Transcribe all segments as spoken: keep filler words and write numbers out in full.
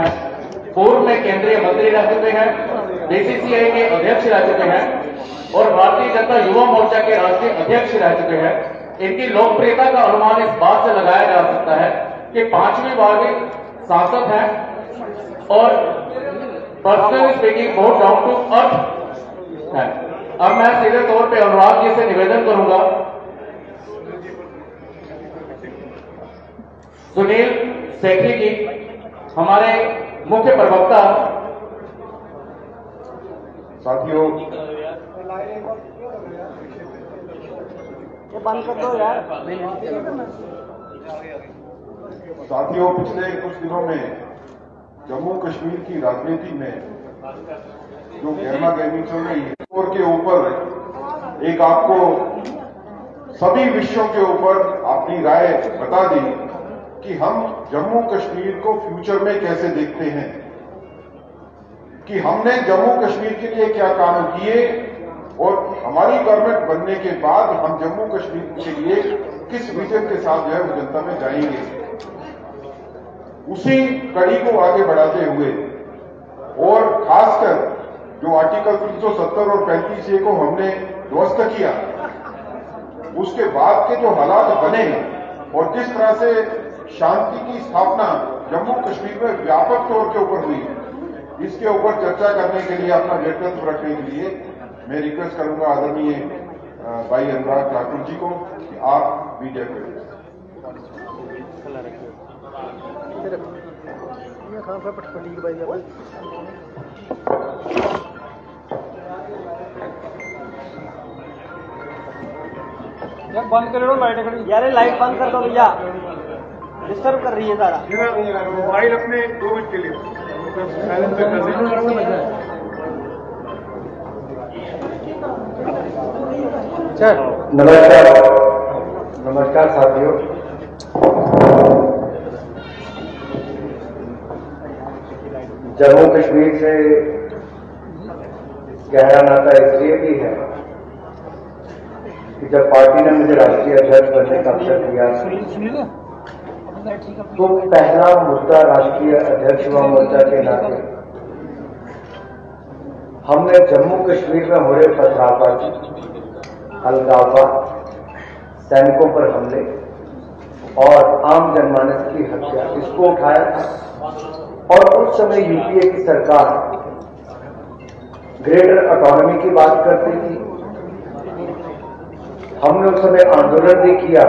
पूर्व में केंद्रीय मंत्री रह चुके हैं, बीसीसीआई के अध्यक्ष रह चुके हैं और भारतीय जनता युवा मोर्चा के राष्ट्रीय अध्यक्ष रह चुके हैं। इनकी लोकप्रियता का अनुमान इस बात से लगाया जा सकता है कि पांचवी बार भी सांसद हैं और पर्सनली स्पीकिंग बहुत डाउन टू अर्थ है। अब मैं सीधे तौर पे अनुराग जी से निवेदन करूंगा, सुनील सेठी जी हमारे मुख्य प्रवक्ता। साथियों, साथियों पिछले कुछ दिनों में जम्मू कश्मीर की राजनीति में जो गहमा गहमी चल रही है और के ऊपर एक आपको सभी विषयों के ऊपर अपनी राय बता दी कि हम जम्मू कश्मीर को फ्यूचर में कैसे देखते हैं, कि हमने जम्मू कश्मीर के लिए क्या काम किए और हमारी गवर्नमेंट बनने के बाद हम जम्मू कश्मीर के लिए किस विजन के साथ जो है वो जनता में जाएंगे। उसी कड़ी को आगे बढ़ाते हुए और खासकर जो आर्टिकल तीन सौ सत्तर और पैंतीस ए को हमने ध्वस्त किया, उसके बाद के जो हालात बने और जिस तरह से शांति की स्थापना जम्मू कश्मीर में व्यापक तौर के ऊपर हुई है, इसके ऊपर चर्चा करने के लिए अपना नेतृत्व रखने के लिए मैं रिक्वेस्ट करूंगा आदरणीय भाई अनुराग ठाकुर जी को कि आप मीडिया को। यार बंद कर लो लाइट, यार लाइट बंद कर दो भैया, डिस्टर्ब कर रही है सारा। मोबाइल अपने दो मिनट के लिए साइलेंस पे कर दीजिए। नमस्कार, नमस्कार साथियों। जम्मू कश्मीर से गहरा नाता इसलिए भी है कि जब पार्टी ने मुझे राष्ट्रीय अध्यक्ष बनने का अवसर दिया तो पहला मुद्दा राष्ट्रीय अध्यक्ष युवा मोर्चा के नाते हमने जम्मू कश्मीर में हो रहे पथरावा, अलगावा, सैनिकों पर हमले और आम जनमानस की हत्या, इसको उठाया। और उस समय यूपीए की सरकार ग्रेटर ऑटोनॉमी की बात करती थी, हमने उस समय आंदोलन भी किया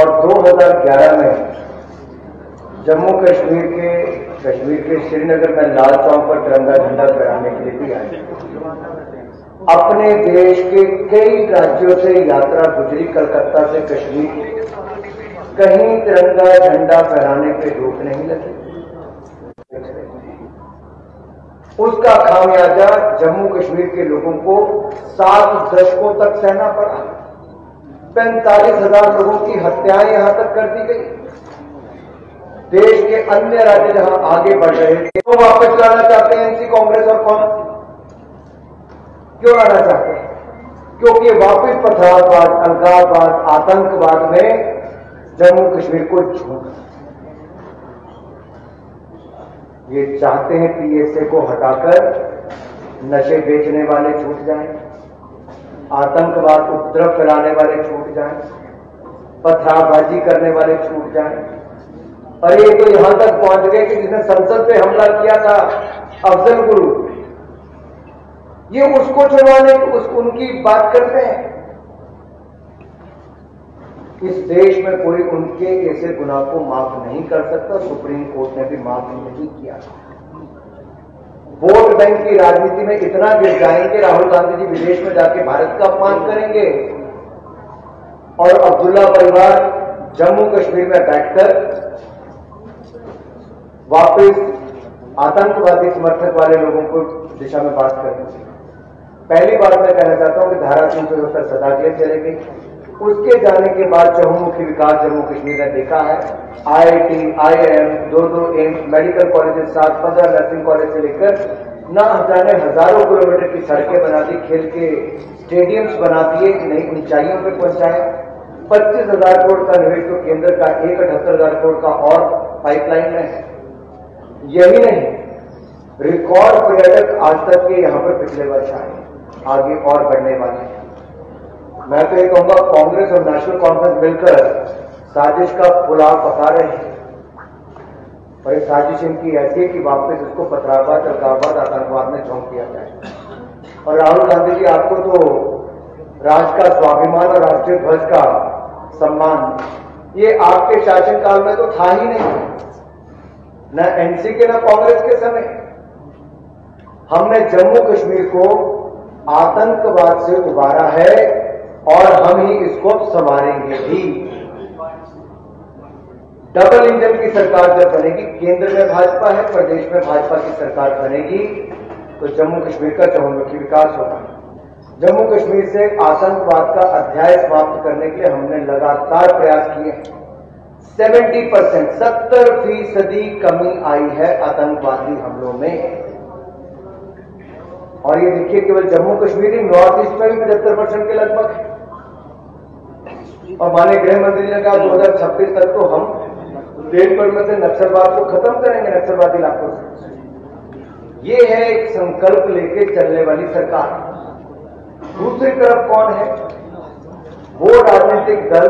और दो हज़ार ग्यारह में जम्मू कश्मीर के कश्मीर के श्रीनगर में लाल चौक पर तिरंगा झंडा फहराने के लिए भी आए। अपने देश के कई राज्यों से यात्रा गुजरी कलकत्ता से कश्मीर, कहीं तिरंगा झंडा फहराने पे रोक नहीं लगी। उसका खामियाजा जम्मू कश्मीर के लोगों को सात दशकों तक सहना पड़ा। पैंतालीस हजार लोगों की हत्याएं यहां तक कर दी गई। देश के अन्य राज्य जहां आगे बढ़ रहे थे वो तो वापस लाना चाहते हैं एनसी, कांग्रेस और कौन क्यों लाना चाहते हैं, क्योंकि वापस पथराववाद, अलगाववाद, आतंकवाद में जम्मू कश्मीर को झोंक ये चाहते हैं। पीएसए को हटाकर नशे बेचने वाले छूट जाएं, आतंकवाद, उपद्रव फैलाने वाले छूट जाएं, पथराबाजी करने वाले छूट जाएं। और ये तो यहां तक पहुंच गए कि जिसने संसद पे हमला किया था, अफजल गुरु, ये उसको छुड़वाने उस, उनकी बात करते हैं। इस देश में कोई उनके ऐसे गुनाह को माफ नहीं कर सकता। सुप्रीम कोर्ट ने भी माफ नहीं किया। वोट बैंक की राजनीति में इतना गिर जाएंगे, राहुल गांधी जी विदेश में जाके भारत का अपमान करेंगे और अब्दुल्ला परिवार जम्मू कश्मीर में बैठकर वापस आतंकवादी समर्थक वाले लोगों को दिशा में बात करेंगे। पहली बार मैं कहना चाहता हूं कि धारा तीन सौ सत्तर सदा के लिए चले गई, उसके जाने के बाद चहुमुखी विकास जम्मू कश्मीर ने देखा है। आईआईटी, आईआईएम, दो दो एम्स, मेडिकल कॉलेजेस, सात पंद्रह नर्सिंग कॉलेज से लेकर ना जाने हजारों किलोमीटर की सड़कें बना दी, खेल के स्टेडियम्स बना दिए, नई ऊंचाइयों पर पहुंचाए। पच्चीस हजार करोड़ का निवेश तो केंद्र का एक अठहत्तर हजार करोड़ का और पाइपलाइन में है। यही नहीं, रिकॉर्ड पर्यटक आज तक के यहाँ पर पिछले वर्ष आए, आगे और बढ़ने वाले हैं। मैं तो ये कहूंगा कांग्रेस और नेशनल कॉन्फ्रेंस मिलकर साजिश का पुलाव पका रहे हैं, और ये साजिश इनकी ऐसी है कि वापस इसको पथरावाद, अलगाववाद, आतंकवाद में झोंक दिया जाए। और राहुल गांधी जी, आपको तो राष्ट्र का स्वाभिमान और राष्ट्रीय ध्वज का सम्मान ये आपके शासनकाल में तो था ही नहीं, न एनसी के न कांग्रेस के समय। हमने जम्मू कश्मीर को आतंकवाद से उबारा है और हम ही इसको संभालेंगे भी। डबल इंजन की सरकार जब बनेगी, केंद्र में भाजपा है, प्रदेश में भाजपा की सरकार बनेगी, तो जम्मू कश्मीर का चहुमुखी विकास होगा। जम्मू कश्मीर से आतंकवाद का अध्याय समाप्त करने के लिए हमने लगातार प्रयास किए। सत्तर परसेंट सत्तर फीसदी कमी आई है आतंकवादी हमलों में। और ये देखिए, केवल जम्मू कश्मीर ही, नॉर्थ ईस्ट में भी पचहत्तर परसेंट के लगभग है। और माननीय गृह मंत्री ने कहा दो हजार छब्बीस तक तो हम डेढ़ पर में से नक्सलवाद को खत्म करेंगे, नक्सलवादी इलाकों से। ये है एक संकल्प लेके चलने वाली सरकार। दूसरी तरफ कौन है? वो राजनीतिक दल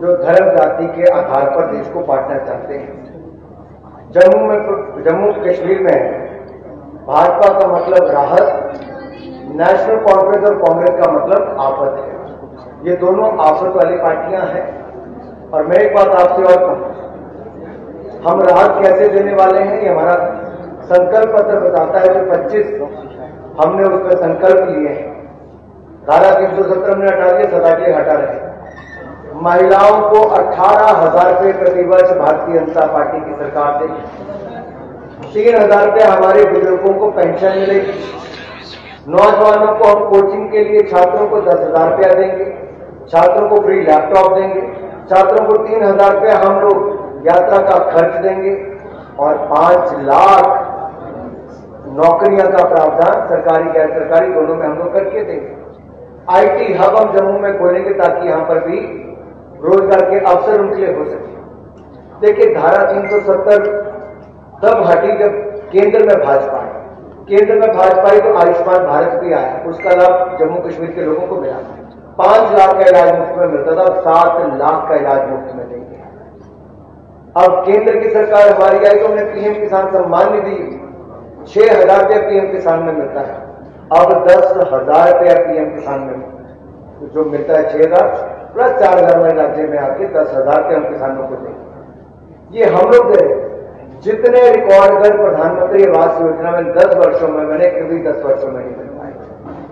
जो धर्म जाति के आधार पर देश को बांटना चाहते हैं। जम्मू में, जम्मू कश्मीर में भाजपा का मतलब राहत, नेशनल कॉन्फ्रेंस और कांग्रेस का मतलब आफत है। ये दोनों आफत वाली पार्टियां हैं। और मैं एक बात आपसे और कहूं, हम राहत कैसे देने वाले हैं, ये हमारा संकल्प पत्र बताता है। जो पच्चीस हमने उस पर संकल्प लिए हैं, धारा तीन सौ सत्रह हमने हटा दिए, सदाके हटा रहे। महिलाओं को अठारह हजार रुपये प्रतिवर्ष भारतीय जनता पार्टी की सरकार देगी। तीन हजार रुपये हमारे बुजुर्गों को पेंशन मिलेगी। नौजवानों को हम कोचिंग के लिए, छात्रों को दस हजार रुपया देंगे, छात्रों को फ्री लैपटॉप देंगे, छात्रों को तीन हजार रुपया हम लोग यात्रा का खर्च देंगे, और पांच लाख नौकरियां का प्रावधान सरकारी गैर सरकारी दोनों में हम लोग करके देंगे। आईटी हब हम जम्मू में खोलेंगे ताकि यहाँ पर भी रोजगार के अवसर उनके लिए हो सके। देखिए, धारा तीन सौ सत्तर तब हटी जब केंद्र में भाजपा है। केंद्र में भाजपा है तो आयुष्मान भारत भी आया, उसका लाभ जम्मू कश्मीर के लोगों को मिला। पांच लाख का इलाज मुफ्त में मिलता था, सात लाख का इलाज मुफ्त में देंगे। अब केंद्र की सरकार हमारी आई तो हमने पीएम किसान सम्मान निधि छह हजार रुपया पीएम किसान में मिलता है, अब दस हजार रुपया पीएम किसान में मिलता है। जो मिलता है छह हजार प्लस चार हजार हमारे राज्य में आके दस हजार रुपया हम किसानों को देंगे। ये हम लोग दे रहे। जितने रिकॉर्ड कर प्रधानमंत्री आवास योजना में दस वर्षों में मैंने, कभी दस वर्षों में नहीं मिल पाए,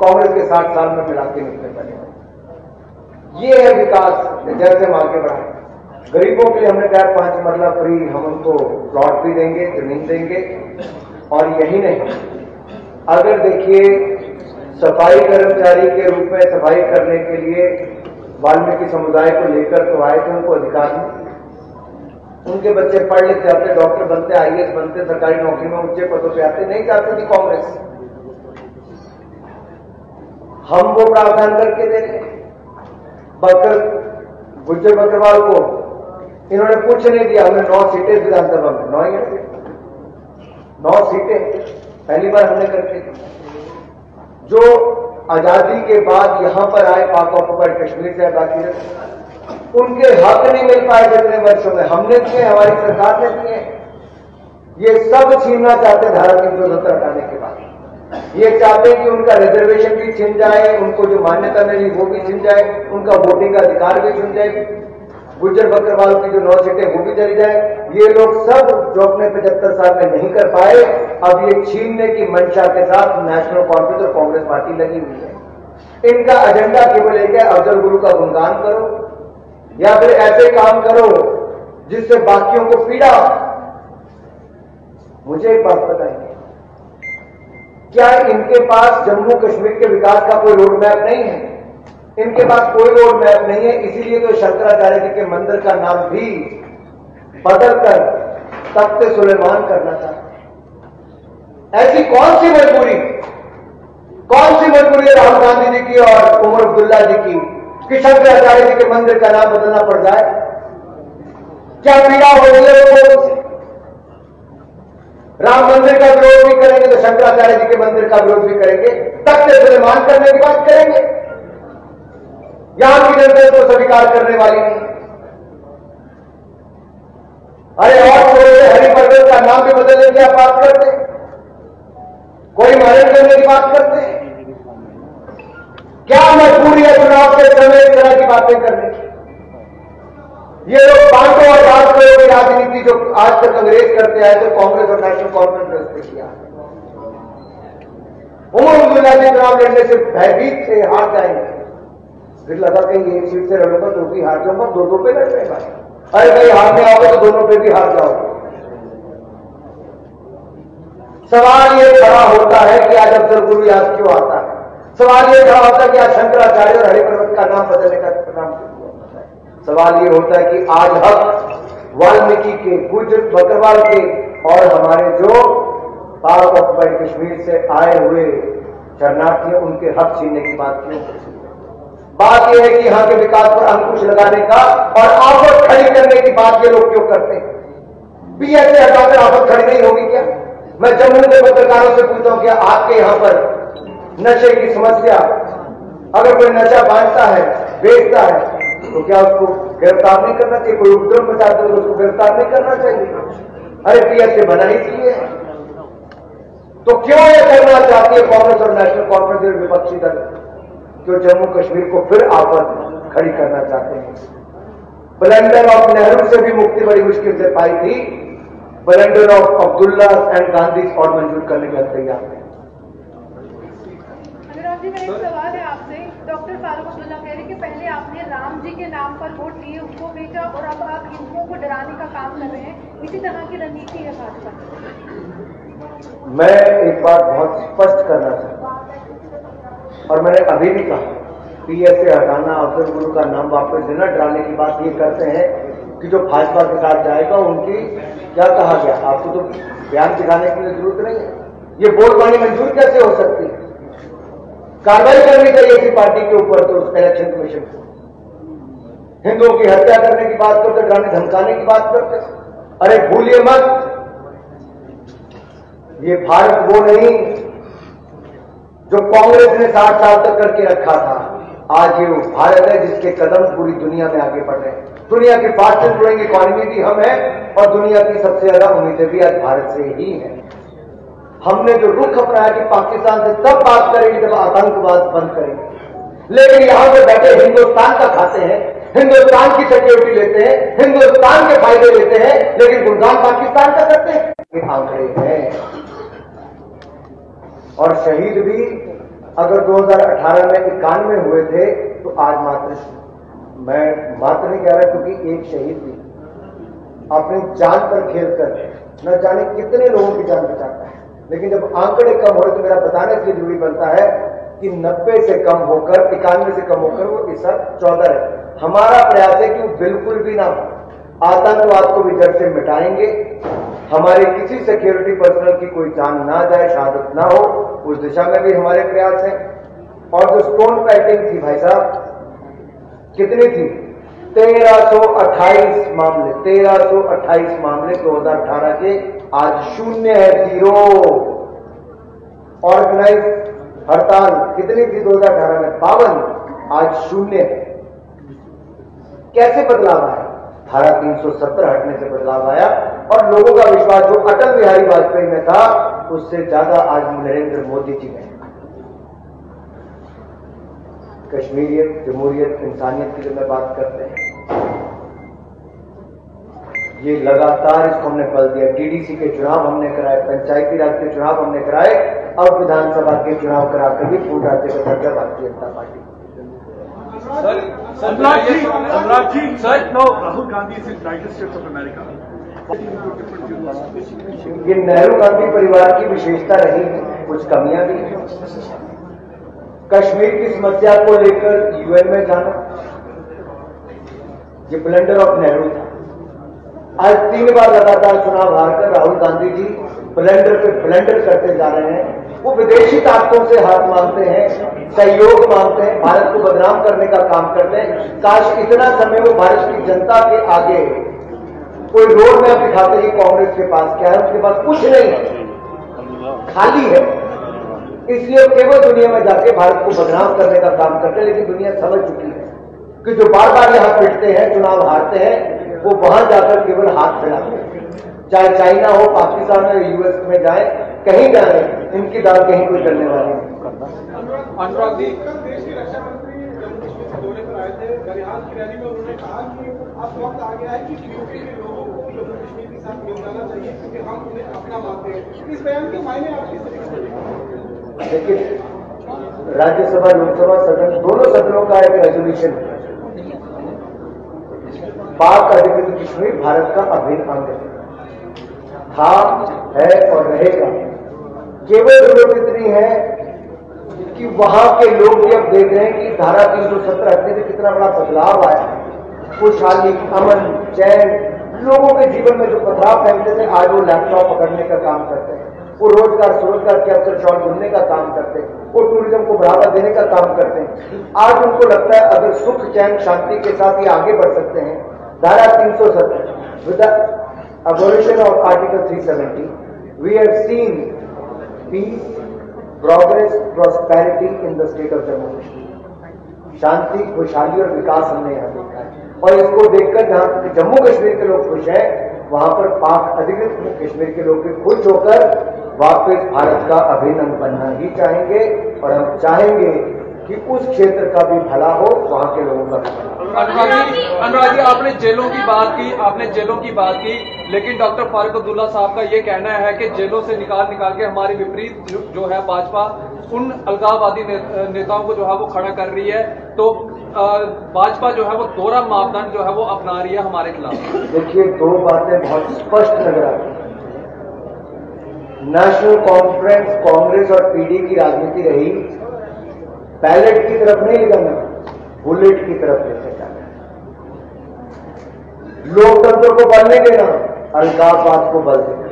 कांग्रेस के साठ साल में मिला के निकले बने। ये है विकास, जैसे हम आगे बढ़ाए। गरीबों के लिए हमने कहा पांच मरला फ्री, हम उनको प्लॉट भी देंगे, जमीन देंगे। और यही नहीं, अगर देखिए सफाई कर्मचारी के रूप में सफाई करने के लिए वाल्मीकि समुदाय को लेकर तो आए थे, उनको अधिकार नहीं। उनके बच्चे पढ़ लिख जाते, डॉक्टर बनते, आईएएस बनते, सरकारी नौकरी में ऊंचे पदों पे आते, नहीं चाहते थी कांग्रेस। हम वो प्रावधान करके दे रहे। बकर गुज्जर बकरवाल को इन्होंने पूछ नहीं दिया। हमने नौ सीटें विधानसभा में, नौ ही नौ सीटें पहली बार हमने करके, जो आजादी के बाद यहां पर आए पाक ऑक्यूपाइड कश्मीर से, बाकी उनके हक नहीं मिल पाए जितने वर्षों में, हमने किए, हमारी सरकार ने किए। ये सब छीनना चाहते हैं धारा तीन सौ सत्तर हटाने के बाद। ये चाहते हैं कि उनका रिजर्वेशन भी छिन जाए, उनको जो मान्यता मिली वो भी छिन जाए, उनका वोटिंग का अधिकार भी छिन जाए, गुज्जर बकरवाल की जो नौ सीटें वो भी चली जाए। ये लोग सब जो अपने पचहत्तर साल में नहीं कर पाए, अब ये छीनने की मंशा के साथ नेशनल कॉन्फ्रेंस और कांग्रेस पार्टी लगी हुई है। इनका एजेंडा केवल एक है, अफजल गुरु का गुणगान करो या फिर ऐसे काम करो जिससे बाकियों को पीड़ा। मुझे एक बात बताइए, क्या इनके पास जम्मू कश्मीर के विकास का कोई रोड मैप नहीं है? इनके पास कोई रोड मैप नहीं है, इसीलिए तो शंकराचार्य जी के मंदिर का नाम भी बदलकर तख्त सुलेमान करना चाहते। ऐसी कौन सी मजबूरी, कौन सी मजबूरी राहुल गांधी जी की और उमर अब्दुल्ला जी की कि शंकराचार्य जी के मंदिर का नाम बदलना पड़ जाए? क्या पीड़ा हो रही है? राम मंदिर का विरोध भी करेंगे तो शंकराचार्य जी के मंदिर का विरोध भी करेंगे, तख्ते सुलेमान करने की बात करेंगे। यहां की जनता को स्वीकार करने वाली नहीं। अरे और थोड़े से हरि पर्वत का नाम भी बदलने की आप बात करते, कोई मारण करने की बात करते। क्या मजबूरी है चुनाव के समय इस तरह की बातें करने की? ये लोग बांटो और बात करो की राजनीति जो आज तक अंग्रेज करते आए थे, कांग्रेस और नेशनल कॉन्फ्रेंस ने किया। उमर अब्दुल्ला जी चुनाव लड़ने से भयभीत थे, हार जाएंगे, फिर लगा कहीं एक सीट से लड़ूंगा तो भी हार जाऊंगा, दो दो पे लड़ रहे भाई, अरे भाई हारने आओगे तो दोनों पे भी हार जाओगे। सवाल ये खड़ा होता है कि आज अफजल गुरु याद क्यों आता है? सवाल ये खड़ा होता है कि आज शंकराचार्य और हरि पर्वत का नाम बदलने का नाम क्यों? सवाल ये होता है कि आज हम वाल्मीकि के, गुज्जर बकरवाल के और हमारे जो पाक ऑक्युपाइड कश्मीर से आए हुए शरणार्थी उनके हक छीनने की बात क्यों? बात यह है कि यहाँ के विकास पर अंकुश लगाने का और आफत खड़ी करने की बात ये लोग क्यों करते हैं? पीएसए हटाकर आफत खड़ी नहीं होगी क्या? मैं जम्मू के पत्रकारों से पूछता हूं कि आपके यहाँ पर नशे की समस्या, अगर कोई नशा बांटता है, बेचता है, तो क्या उसको गिरफ्तार नहीं करना चाहिए? कोई उपद्रव मचाते तो उसको गिरफ्तार नहीं करना चाहिए? अरे पीएसए बना ही इसलिए तो क्यों ये करना चाहती है कांग्रेस और नेशनल कॉन्फ्रेंस और विपक्षी दल? क्यों जम्मू कश्मीर को फिर आफत खड़ी करना चाहते हैं? ब्लेंडर ऑफ नेहरू से भी मुक्ति बड़ी मुश्किल से पाई थी, blunder of Abdullah and Gandhi और मंजूर करने का तैयार है। अनुराग जी मेरा सवाल है आपसे, डॉक्टर फारूक अब्दुल्ला कह रहे कि पहले आपने राम जी के नाम पर वोट लिए, उनको बेचा और अब आप हिंदुओं को डराने का काम कर रहे हैं, इसी तरह की रणनीति है भाजपा? मैं एक बात बहुत स्पष्ट करना चाहता और मैंने अभी भी कहा, पीएसए हटाना, अफजल गुरु का नाम वापस देना, डराने की बात ये करते हैं कि जो भाजपा के साथ जाएगा उनकी क्या कहा गया, आपको तो बयान दिखाने की जरूरत नहीं है। ये बोलबानी मंजूर कैसे हो सकती है? कार्रवाई करनी चाहिए थी पार्टी के ऊपर, तो इलेक्शन कमीशन को हिंदुओं की हत्या करने की बात करते, डराने धमकाने की बात करते। अरे भूलिए मत, ये भारत वो नहीं जो कांग्रेस ने साठ साल तक करके रखा था। आज ये वो भारत है जिसके कदम पूरी दुनिया में आगे बढ़ रहे हैं। दुनिया की फास्टेस्ट ग्रोइंग इकोनॉमी भी हम है और दुनिया की सबसे ज्यादा उम्मीदें भी आज भारत से ही है। हमने जो रुख अपनाया कि पाकिस्तान से तब बात करेंगे जब आतंकवाद बंद करेंगे, लेकिन यहां पर बैठे हिंदुस्तान का खाते हैं, हिंदुस्तान की सिक्योरिटी लेते हैं, हिंदुस्तान के फायदे लेते हैं, लेकिन गुणगान पाकिस्तान का करते हैं। आंकड़े हैं और शहीद भी अगर दो हज़ार अठारह में इक्यानवे हुए थे तो आज मात्र, मैं मात्र नहीं कह रहा क्योंकि एक शहीद भी अपनी जान पर खेलकर न जाने कितने लोगों की जान बचाता है। लेकिन जब आंकड़े कम हो रहे तो मेरा बताने से जरूरी बनता है कि नब्बे से कम होकर, इक्यानवे से कम होकर वो इस चौदह है। हमारा प्रयास है कि वो बिल्कुल भी ना हो, आतंकवाद को भी जड़ से मिटाएंगे, हमारे किसी सिक्योरिटी पर्सनल की कोई जान ना जाए, शहादत ना हो, उस दिशा में भी हमारे प्रयास हैं। और जो स्टोन फाइटिंग थी भाई साहब, कितनी थी? तेरह सौ अट्ठाईस मामले, तेरह सौ अट्ठाईस मामले दो हजार अठारह के, आज शून्य है, जीरो। ऑर्गेनाइज हड़ताल कितनी थी दो हज़ार अठारह में? बावन, आज शून्य है। कैसे बदलाव आया? धारा तीन सौ सत्तर हटने से बदलाव आया और लोगों का विश्वास जो अटल बिहारी वाजपेयी में था उससे ज्यादा आज नरेंद्र मोदी जी में। कश्मीरियत, जमहूरियत, इंसानियत की जब मैं बात करते हैं, ये लगातार इसको हमने बल दिया। डीडीसी के चुनाव हमने कराए, पंचायती राज के चुनाव हमने कराए, अब विधानसभा के चुनाव कराकर भी पूर्ण राज्य का दर्जा Bharatiya Janata party. Rahul Gandhi is in United States of America. ये नेहरू गांधी परिवार की विशेषता रही है, कुछ कमियां भी हैं। कश्मीर की समस्या को लेकर यूएन में जाना ये ब्लंडर ऑफ नेहरू था। आज तीन बार लगातार चुनाव हारकर राहुल गांधी जी ब्लेंडर पे ब्लेंडर करते जा रहे हैं। वो विदेशी ताकतों से हाथ मांगते हैं, सहयोग मांगते हैं, भारत को बदनाम करने का काम करते हैं। काश इतना समय वो भारत की जनता के आगे कोई रोड मैप दिखाते कि कांग्रेस के पास क्या है, उसके पास कुछ नहीं है, खाली है। इसलिए केवल दुनिया में जाके भारत को बदनाम करने का काम करते हैं। लेकिन दुनिया समझ चुकी है कि जो बार बार यहाँ पिटते हैं, चुनाव हारते हैं, वो वहां जाकर केवल हाथ फैलाते हैं। चाहे चाइना हो, पाकिस्तान हो, यूएस में जाए, कहीं जाए, इनकी दाल कहीं कोई चलने वाली नहीं। बिहार की रैली में उन्होंने कहा कि अब वक्त आ गया है कि यूपी के लोगों को जम्मू कश्मीर के साथ मिल जाना चाहिए क्योंकि हम उन्हें अपना मानते हैं। इस बयान के मायने आप किस तरीके से? देखिए, राज्यसभा, लोकसभा, सदन, दोनों सदनों का एक रेजोल्यूशन है, पाक अधिकृत कश्मीर भारत का अभिन्न अंग था, है और रहेगा। केवल जरूरत इतनी है कि वहां के लोग भी अब देख रहे हैं कि धारा तीन सौ सत्तर हटने से कितना बड़ा बदलाव आया है। खुशहाली, अमन, चैन, लोगों के जीवन में जो पथराव फैलते थे, आज वो लैपटॉप पकड़ने का काम करते हैं, वो रोजगार स्वरोजगार के अवसर शॉर्ट ढूंढने का काम करते हैं, वो टूरिज्म को बढ़ावा देने का काम करते हैं। आज उनको लगता है अगर सुख, चैन, शांति के साथ ये आगे बढ़ सकते हैं, धारा तीन सौ सत्तर with the abolition of article three seventy we have seen peace, progress, prosperity in the state of Jammu Kashmir. शांति, खुशहाली और विकास हमने यहाँ देखा है। और इसको देखकर जहाँ जम्मू कश्मीर के लोग खुश हैं, वहां पर पाक अधिकृत कश्मीर के लोग भी खुश होकर वापस भारत का अभिन्न अंग बनना ही चाहेंगे। और हम चाहेंगे कि उस क्षेत्र का भी भला हो, वहाँ के लोगों का भी भला। अनुराग जी, अनुराग जी, आपने जेलों की बात की, आपने जेलों की बात की, लेकिन डॉक्टर फारूक अब्दुल्ला साहब का ये कहना है कि जेलों से निकाल निकाल के हमारे विपरीत जो है भाजपा उन अलगाववादी ने, नेताओं को जो है वो खड़ा कर रही है। तो भाजपा जो है वो दोहरा मापदंड जो है वो अपना रही है हमारे खिलाफ। देखिए, दो बातें बहुत स्पष्ट नजर आती है। नेशनल कॉन्फ्रेंस कांग्रेस और पीडी की राजनीति रही, बैलेट की तरफ नहीं जाना, बुलेट की तरफ लेकर जाना, लोकतंत्र को बल नहीं देना, अलगाववाद को बल देना।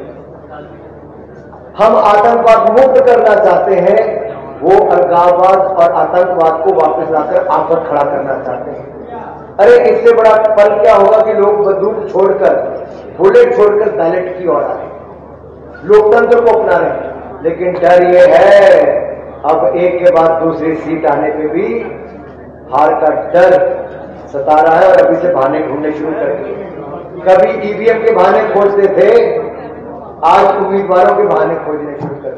हम आतंकवाद मुक्त करना चाहते हैं, वो अलगाववाद और आतंकवाद को वापस लाकर आप पर खड़ा करना चाहते हैं। अरे इससे बड़ा पल क्या होगा कि लोग बंदूक छोड़कर, बुलेट छोड़कर बैलेट की ओर आ रहे, लोकतंत्र को अपना रहे। लेकिन डर ये है अब एक के बाद दूसरी सीट आने पे भी हार का डर सता रहा है और अभी से बहाने ढूंढने शुरू कर दिए। कभी ईवीएम के बहाने खोजते थे, आज उम्मीदवारों के बहाने खोजने शुरू कर दिए।